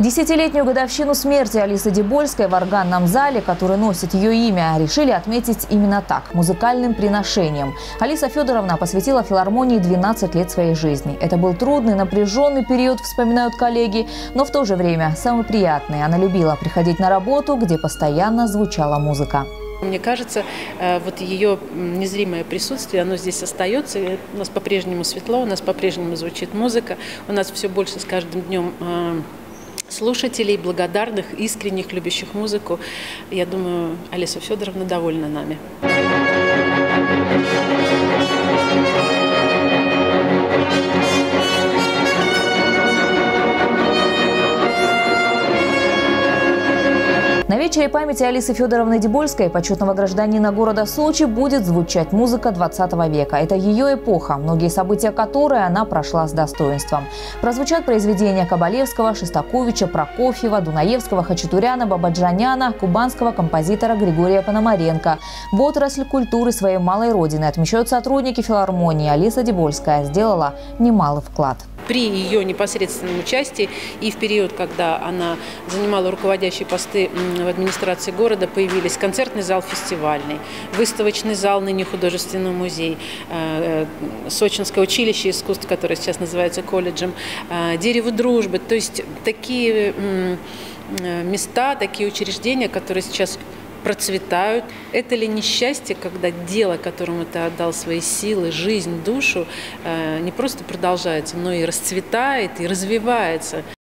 Десятилетнюю годовщину смерти Алисы Дебольской в органном зале, который носит ее имя, решили отметить именно так – музыкальным приношением. Алиса Федоровна посвятила филармонии 12 лет своей жизни. Это был трудный, напряженный период, вспоминают коллеги, но в то же время самый приятный. Она любила приходить на работу, где постоянно звучала музыка. Мне кажется, вот ее незримое присутствие, оно здесь остается. У нас по-прежнему светло, у нас по-прежнему звучит музыка, у нас все больше с каждым днем слушателей, благодарных, искренних, любящих музыку. Я думаю, Алиса Федоровна довольна нами. На вечере памяти Алисы Федоровны Дебольской, почетного гражданина города Сочи, будет звучать музыка 20 века. Это ее эпоха, многие события которой она прошла с достоинством. Прозвучат произведения Кабалевского, Шестаковича, Прокофьева, Дунаевского, Хачатуряна, Бабаджаняна, кубанского композитора Григория Пономаренко. В отрасль культуры своей малой родины, отмечают сотрудники филармонии, Алиса Дебольская сделала немалый вклад. При ее непосредственном участии и в период, когда она занимала руководящие посты в администрации города, появились концертный зал фестивальный, выставочный зал, ныне художественный музей, Сочинское училище искусств, которое сейчас называется колледжем, Дерево дружбы. То есть такие места, такие учреждения, которые сейчас процветают. Это ли несчастье, когда дело, которому ты отдал свои силы, жизнь, душу, не просто продолжается, но и расцветает, и развивается?